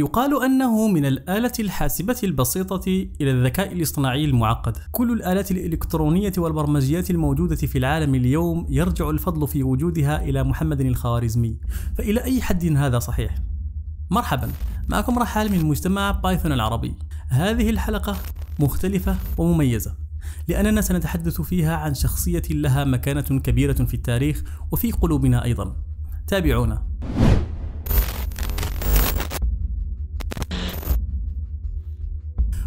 يقال أنه من الآلة الحاسبة البسيطة إلى الذكاء الاصطناعي المعقد. كل الآلات الإلكترونية والبرمجيات الموجودة في العالم اليوم يرجع الفضل في وجودها إلى محمد الخوارزمي، فإلى أي حد هذا صحيح؟ مرحبا، معكم رحال من مجتمع بايثون العربي. هذه الحلقة مختلفة ومميزة لأننا سنتحدث فيها عن شخصية لها مكانة كبيرة في التاريخ وفي قلوبنا أيضا. تابعونا.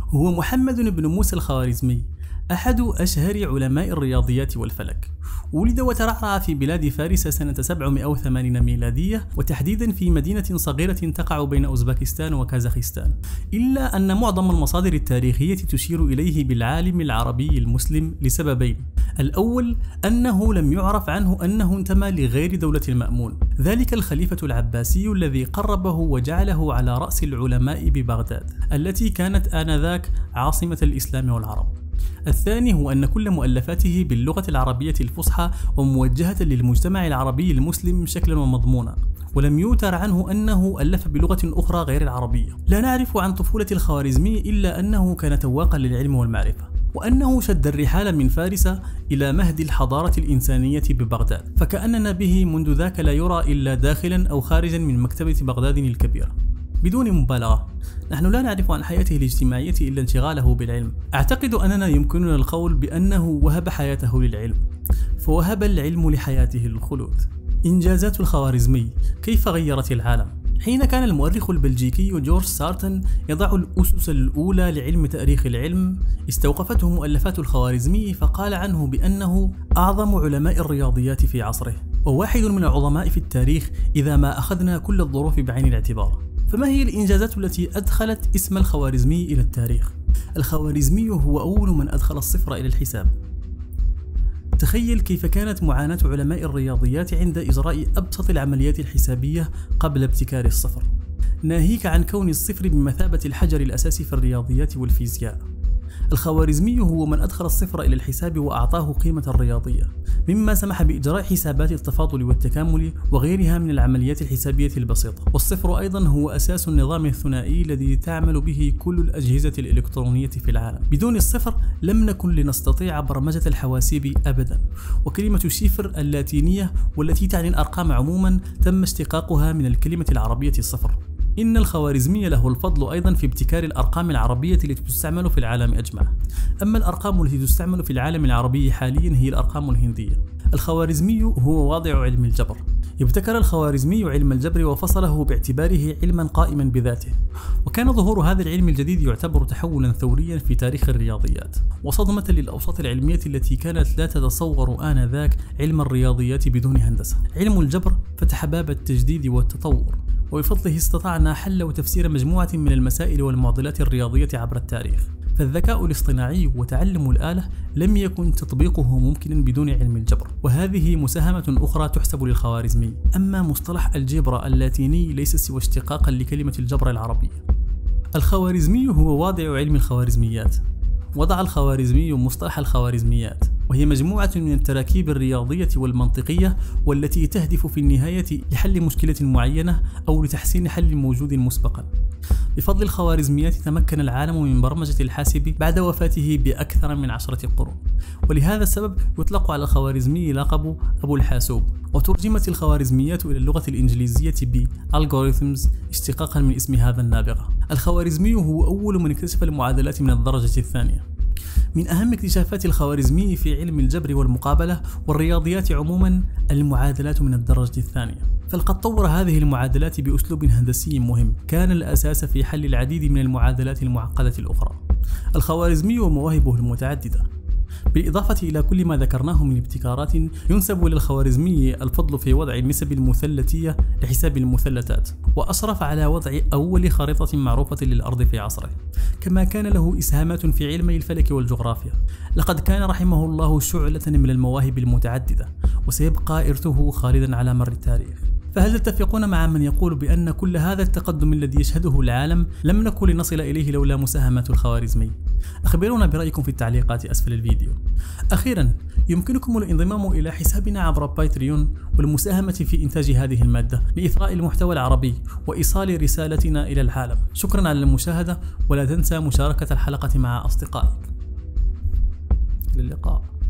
هو محمد بن موسى الخوارزمي أحد أشهر علماء الرياضيات والفلك. ولد وترعرع في بلاد فارس سنة 780 ميلادية، وتحديدا في مدينة صغيرة تقع بين أوزبكستان وكازاخستان، إلا أن معظم المصادر التاريخية تشير إليه بالعالم العربي المسلم لسببين. الأول أنه لم يعرف عنه أنه انتمى لغير دولة المأمون، ذلك الخليفة العباسي الذي قربه وجعله على رأس العلماء ببغداد التي كانت آنذاك عاصمة الإسلام والعرب. الثاني هو أن كل مؤلفاته باللغة العربية الفصحى وموجهة للمجتمع العربي المسلم شكلا ومضمونا، ولم يوتر عنه أنه ألف بلغة أخرى غير العربية. لا نعرف عن طفولة الخوارزمي إلا أنه كان تواقا للعلم والمعرفة، وأنه شد الرحال من فارس إلى مهد الحضارة الإنسانية ببغداد، فكأننا به منذ ذاك لا يرى إلا داخلا أو خارجا من مكتبة بغداد الكبيرة. بدون مبالغة، نحن لا نعرف عن حياته الاجتماعية إلا انشغاله بالعلم. أعتقد أننا يمكننا القول بأنه وهب حياته للعلم، فوهب العلم لحياته الخلود. إنجازات الخوارزمي، كيف غيرت العالم؟ حين كان المؤرخ البلجيكي جورج سارتون يضع الأسس الأولى لعلم تاريخ العلم، استوقفته مؤلفات الخوارزمي فقال عنه بأنه أعظم علماء الرياضيات في عصره، وواحد من العظماء في التاريخ إذا ما أخذنا كل الظروف بعين الاعتبار. فما هي الإنجازات التي أدخلت اسم الخوارزمي إلى التاريخ؟ الخوارزمي هو أول من أدخل الصفر إلى الحساب. تخيل كيف كانت معاناة علماء الرياضيات عند إجراء أبسط العمليات الحسابية قبل ابتكار الصفر، ناهيك عن كون الصفر بمثابة الحجر الأساسي في الرياضيات والفيزياء. الخوارزمي هو من أدخل الصفر إلى الحساب وأعطاه قيمة الرياضية، مما سمح بإجراء حسابات التفاضل والتكامل وغيرها من العمليات الحسابية البسيطة. والصفر أيضا هو أساس النظام الثنائي الذي تعمل به كل الأجهزة الإلكترونية في العالم. بدون الصفر لم نكن لنستطيع برمجة الحواسيب أبدا. وكلمة الشفر اللاتينية والتي تعني الأرقام عموما تم اشتقاقها من الكلمة العربية الصفر. إن الخوارزمي له الفضل أيضا في ابتكار الأرقام العربية التي تستعمل في العالم أجمع. أما الأرقام التي تستعمل في العالم العربي حاليا هي الأرقام الهندية. الخوارزمي هو واضع علم الجبر. ابتكر الخوارزمي علم الجبر وفصله باعتباره علما قائما بذاته، وكان ظهور هذا العلم الجديد يعتبر تحولا ثوريا في تاريخ الرياضيات وصدمة للأوساط العلمية التي كانت لا تتصور آنذاك علم الرياضيات بدون هندسة. علم الجبر فتح باب التجديد والتطور، وبفضله استطعنا حل وتفسير مجموعة من المسائل والمعضلات الرياضية عبر التاريخ. فالذكاء الاصطناعي وتعلم الآلة لم يكن تطبيقه ممكنا بدون علم الجبر، وهذه مساهمة أخرى تحسب للخوارزمي. أما مصطلح الجبر اللاتيني ليس سوى اشتقاقا لكلمة الجبر العربية. الخوارزمي هو واضع علم الخوارزميات. وضع الخوارزمي مصطلح الخوارزميات، وهي مجموعة من التراكيب الرياضية والمنطقية والتي تهدف في النهاية لحل مشكلة معينة أو لتحسين حل موجود مسبقا. بفضل الخوارزميات تمكن العالم من برمجة الحاسب بعد وفاته بأكثر من 10 قرون، ولهذا السبب يطلق على الخوارزمي لقب أبو الحاسوب. وترجمت الخوارزميات إلى اللغة الإنجليزية ب Algorithms اشتقاقا من اسم هذا النابغة. الخوارزمي هو أول من اكتشف المعادلات من الدرجة الثانية. من أهم اكتشافات الخوارزمي في علم الجبر والمقابلة والرياضيات عموما المعادلات من الدرجة الثانية، فلقد طور هذه المعادلات بأسلوب هندسي مهم كان الأساس في حل العديد من المعادلات المعقدة الأخرى. الخوارزمي ومواهبه المتعددة، بالإضافة إلى كل ما ذكرناه من ابتكارات، ينسب للخوارزمي الفضل في وضع النسب المثلثية لحساب المثلثات، وأشرف على وضع أول خريطة معروفة للأرض في عصره، كما كان له إسهامات في علمي الفلك والجغرافيا. لقد كان رحمه الله شعلة من المواهب المتعددة، وسيبقى إرثه خالدا على مر التاريخ. فهل تتفقون مع من يقول بأن كل هذا التقدم الذي يشهده العالم لم نكن لنصل إليه لولا مساهمات الخوارزمي؟ أخبرونا برأيكم في التعليقات أسفل الفيديو. أخيرا، يمكنكم الانضمام إلى حسابنا عبر بايتريون والمساهمة في إنتاج هذه المادة لإثراء المحتوى العربي وإيصال رسالتنا إلى العالم. شكرا على المشاهدة، ولا تنسى مشاركة الحلقة مع أصدقائك. إلى اللقاء.